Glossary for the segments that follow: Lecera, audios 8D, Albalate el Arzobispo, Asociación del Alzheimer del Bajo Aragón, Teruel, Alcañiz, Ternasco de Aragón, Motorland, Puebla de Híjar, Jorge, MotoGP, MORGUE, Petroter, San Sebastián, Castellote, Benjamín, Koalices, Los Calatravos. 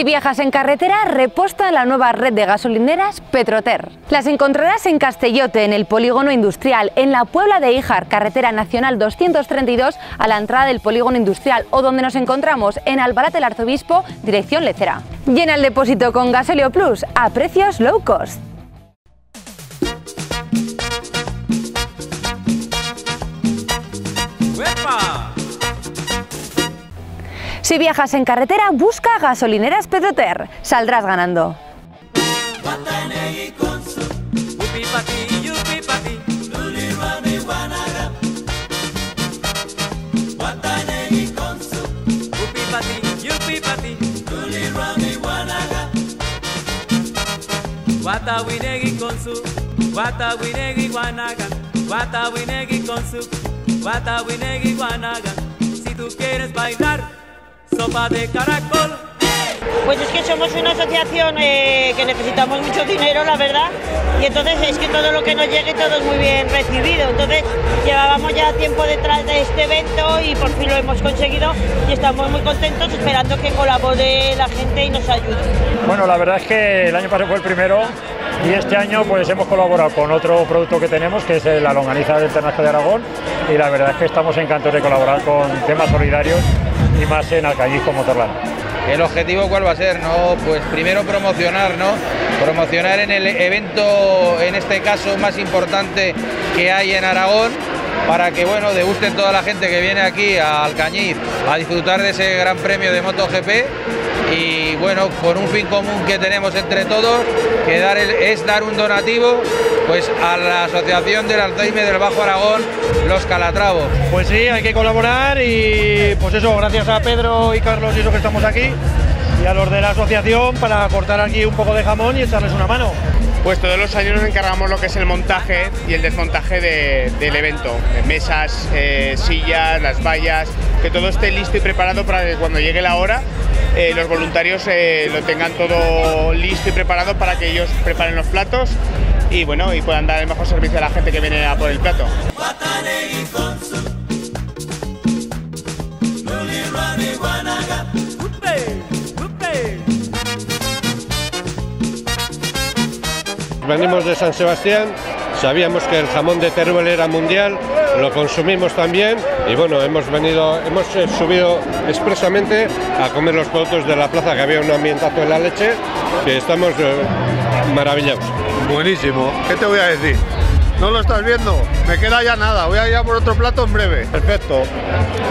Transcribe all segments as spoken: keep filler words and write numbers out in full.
Si viajas en carretera, reposta en la nueva red de gasolineras Petroter. Las encontrarás en Castellote, en el polígono industrial, en la Puebla de Híjar, carretera nacional doscientos treinta y dos, a la entrada del polígono industrial, o donde nos encontramos en Albalate el Arzobispo, dirección Lecera. Llena el depósito con Gasóleo Plus a precios low cost. Si viajas en carretera, busca gasolineras Petroter. Saldrás ganando. Si tú quieres bailar sopa de caracol. Pues es que somos una asociación eh, que necesitamos mucho dinero, la verdad, y entonces es que todo lo que nos llegue todo es muy bien recibido. Entonces llevábamos ya tiempo detrás de este evento y por fin lo hemos conseguido y estamos muy contentos, esperando que colabore la gente y nos ayude. Bueno, la verdad es que el año pasado fue el primero y este año pues hemos colaborado con otro producto que tenemos, que es la longaniza del Ternasco de Aragón, y la verdad es que estamos encantados de colaborar con temas solidarios y más en Alcañiz con Motorland. El objetivo, ¿cuál va a ser? No, pues primero promocionar, ¿no? Promocionar en el evento, en este caso más importante que hay en Aragón, para que bueno, degusten toda la gente que viene aquí a Alcañiz a disfrutar de ese gran premio de MotoGP, y bueno, con un fin común que tenemos entre todos, que dar el, es dar un donativo pues a la Asociación del Alzheimer del Bajo Aragón, Los Calatravos. Pues sí, hay que colaborar y pues eso, gracias a Pedro y Carlos y eso que estamos aquí, y a los de la asociación para cortar aquí un poco de jamón y echarles una mano. Pues todos los años nos encargamos lo que es el montaje y el desmontaje de, del evento, mesas, eh, sillas, las vallas, que todo esté listo y preparado para que cuando llegue la hora eh, los voluntarios eh, lo tengan todo listo y preparado para que ellos preparen los platos y bueno, y puedan dar el mejor servicio a la gente que viene a por el plato. Venimos de San Sebastián, sabíamos que el jamón de Teruel era mundial, lo consumimos también y bueno, hemos venido, hemos subido expresamente a comer los productos de la plaza, que había un ambientazo en la leche, que estamos eh, maravillados. Buenísimo, ¿qué te voy a decir? No lo estás viendo, me queda ya nada, voy a ir a por otro plato en breve. Perfecto,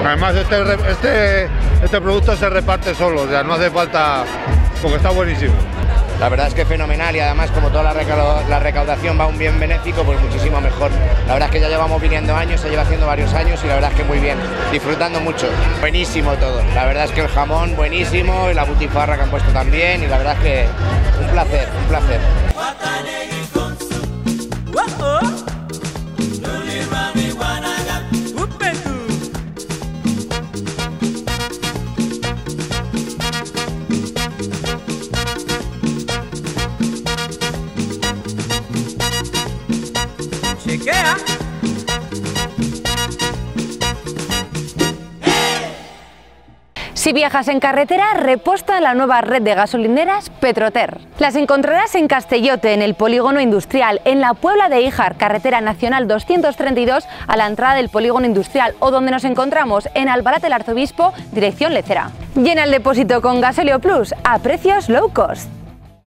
además este, este, este producto se reparte solo, o sea, no hace falta, porque está buenísimo. La verdad es que es fenomenal y además como toda la recaudación va a un bien benéfico, pues muchísimo mejor. La verdad es que ya llevamos viniendo años, se lleva haciendo varios años y la verdad es que muy bien, disfrutando mucho. Buenísimo todo, la verdad es que el jamón buenísimo y la butifarra que han puesto también, y la verdad es que un placer, un placer. Si viajas en carretera, reposta en la nueva red de gasolineras Petroter. Las encontrarás en Castellote, en el polígono industrial, en la Puebla de Híjar, carretera nacional doscientos treinta y dos, a la entrada del polígono industrial, o donde nos encontramos en Albalate el Arzobispo, dirección Lecera. Llena el depósito con Gasóleo Plus a precios low cost.